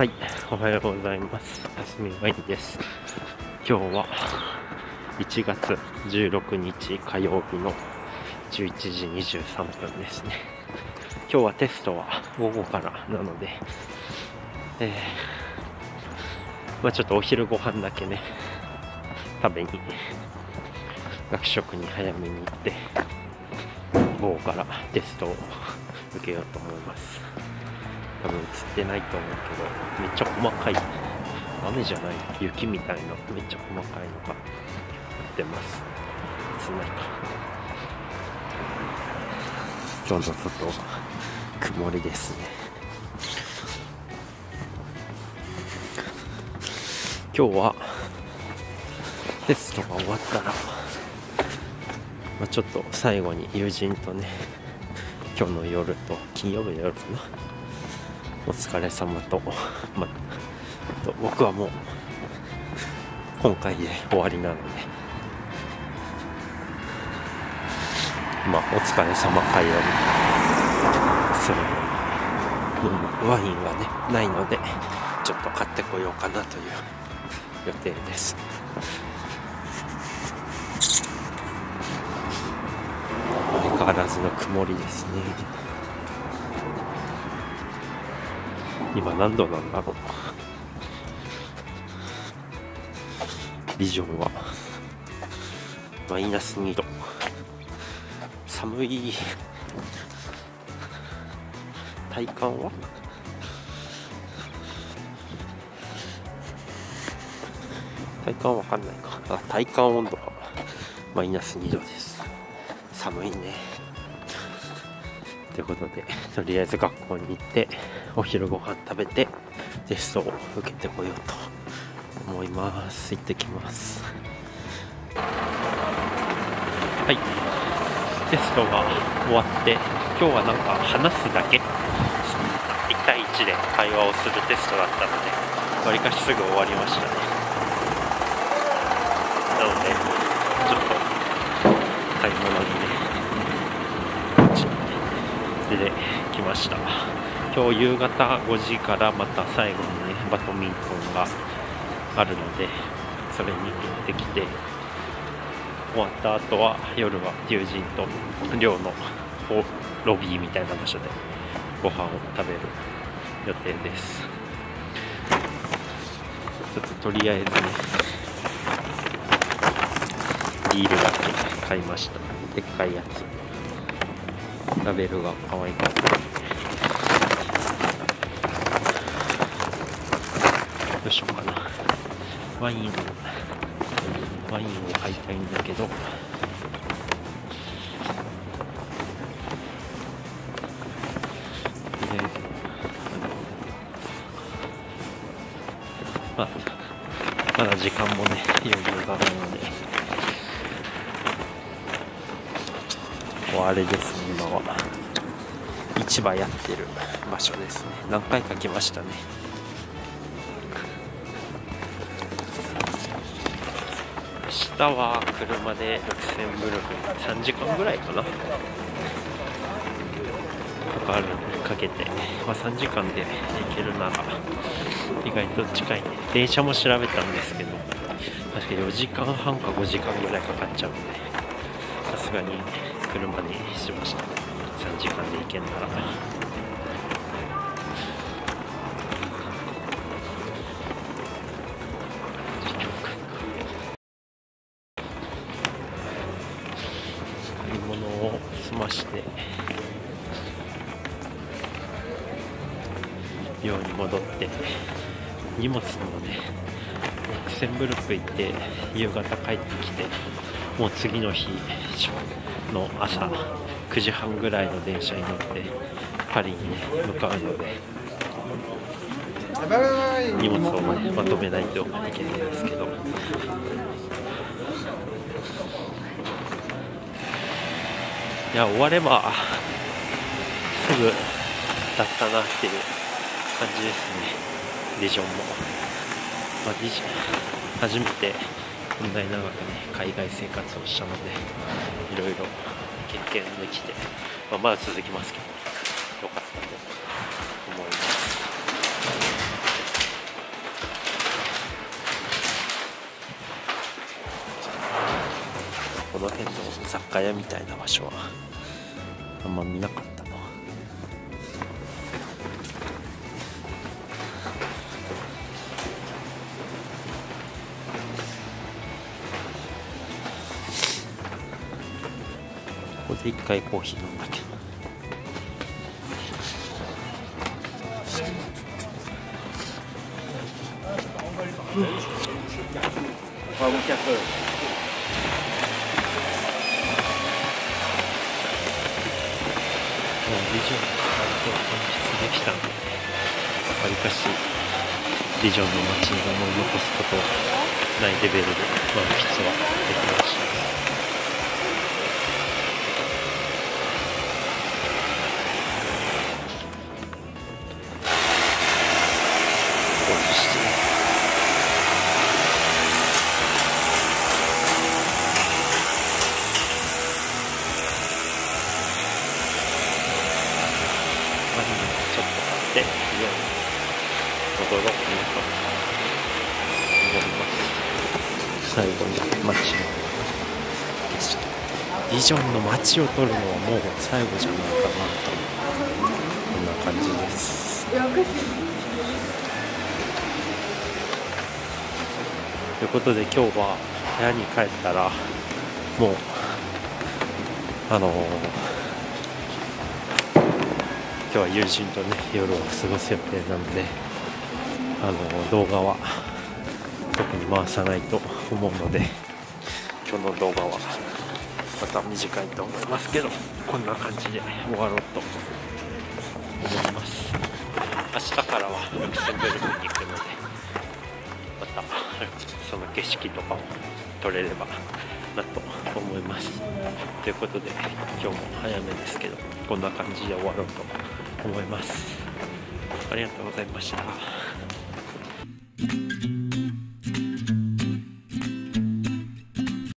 はい、おはようございます。あすみワインです。今日は1月16日火曜日の11時23分ですね。今日はテストは午後からなので、ちょっとお昼ご飯だけね、食べに学食に早めに行って午後からテストを受けようと思います。多分映ってないと思うけど、めっちゃ細かい、雨じゃない、雪みたいなめっちゃ細かいのが降ってます。映んないか。今日の外曇りですね。今日はテストが終わったら、ちょっと最後に友人とね、今日の夜と金曜日の夜かな、お疲れ様と、僕はもう今回で終わりなので、お疲れ様会をするワインがねないので、ちょっと買ってこようかなという予定です。相変わらずの曇りですね。今何度なんだろう。ビジョンはマイナス2度。寒い。体感はわかんないか。体感温度がマイナス2度です。寒いね。ということで、とりあえず学校に行ってお昼ご飯食べてテストを受けてこようと思います。行ってきます。はい、テストが終わって、今日はなんか話すだけ、1対1で会話をするテストだったので、わりかしすぐ終わりましたね。なのでちょっと買い物にね、で来ました。今日夕方5時からまた最後にね、バドミントンがあるので、それに行ってきて、終わった後は夜は友人と寮のロビーみたいな場所でご飯を食べる予定です。ちょっととりあえずね、ビールだけ買いました。でっかいやつ、ラベルが可愛かった。どうしようかな。ワインを買いたいんだけど、まだ時間もね余裕があるので。あれですね、今は市場やってる場所ですね。何回か来ましたね。明日は車でルクセンブルクに3時間ぐらいかな、かけて、3時間で行けるなら意外と近いね。電車も調べたんですけど、確か4時間半か5時間ぐらいかかっちゃうんで、さすがに車にしました。3時間で行けんなら。買い物を済まして寮に戻って、荷物もね、ルクセンブルク行って夕方帰ってきて、もう次の日の朝9時半ぐらいの電車に乗ってパリに向かうので、荷物をまとめないといけないですけど、いや、終わればすぐだったなっていう感じですね。ディジョンも、初めてこんなに長くね海外生活をしたので、いろいろ経験できて、まだ続きますけど、よかったと思います。の辺の雑貨屋みたいな場所はあんま見なかったな。ここで一回コーヒー飲んだけど。リジョンの街に思い残すことないレベルで満喫はできました。最後に街の景色、リジョンの街を撮るのはもう最後じゃないかなと、こんな感じです。ということで今日は部屋に帰ったらもう今日は友人とね夜を過ごす予定なので動画は特に回さないと思うので、今日の動画はまた短いと思いますけどこんな感じで終わろうと思います。明日からはルクセンブルクに行くのでまたその景色とかも撮れればなと思います。ということで今日も早めですけどこんな感じで終わろうと思います。ありがとうございました。